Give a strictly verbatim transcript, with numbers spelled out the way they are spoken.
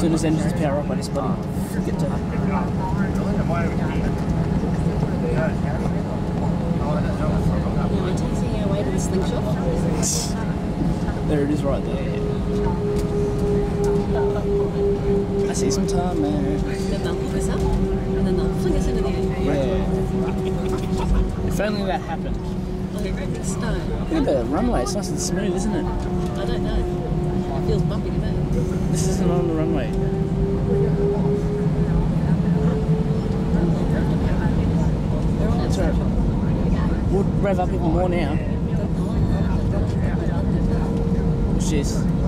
as soon as engines power up, I just bloody forget to. Am I taxiing our way to the sling shop? There it is right there. I see some time, man. Then they'll pick us up and then they'll fling us into the air. Yeah. If only that happened. Like a stone. Look at the runway, it's nice and smooth, isn't it? I don't know. It feels bumpy to me. This isn't on the runway. That's right. We'll rev up even more now. Oh, jeez.